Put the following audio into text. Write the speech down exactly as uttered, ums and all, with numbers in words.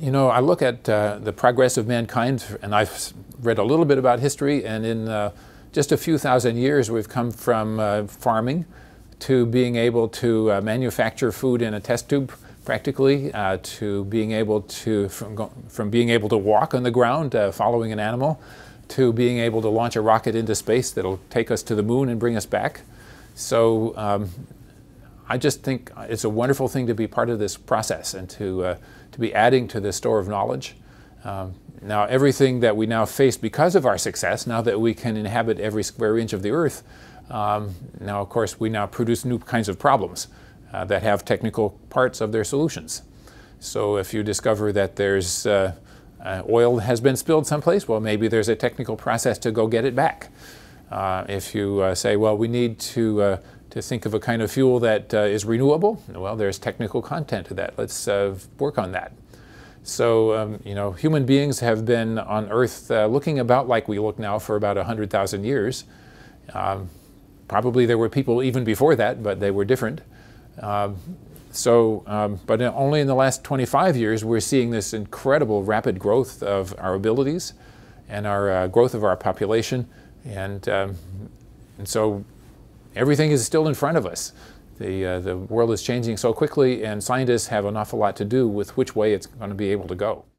You know, I look at uh, the progress of mankind, and I've read a little bit about history, and in uh, just a few thousand years we've come from uh, farming to being able to uh, manufacture food in a test tube practically, uh, to being able to, from, go, from being able to walk on the ground uh, following an animal, to being able to launch a rocket into space that'll take us to the moon and bring us back. So um, I just think it's a wonderful thing to be part of this process and to, uh, to be adding to the store of knowledge. Um, now everything that we now face because of our success, now that we can inhabit every square inch of the earth, um, now of course we now produce new kinds of problems uh, that have technical parts of their solutions. So if you discover that there's uh, Uh, oil has been spilled someplace, well, maybe there's a technical process to go get it back. Uh, if you uh, say, well, we need to, uh, to think of a kind of fuel that uh, is renewable, well, there's technical content to that. Let's uh, work on that. So, um, you know, human beings have been on Earth uh, looking about like we look now for about one hundred thousand years. Um, probably there were people even before that, but they were different. Um, So, um, but only in the last twenty-five years we're seeing this incredible rapid growth of our abilities and our uh, growth of our population, and, um, and so everything is still in front of us. The, uh, the world is changing so quickly, and scientists have an awful lot to do with which way it's going to be able to go.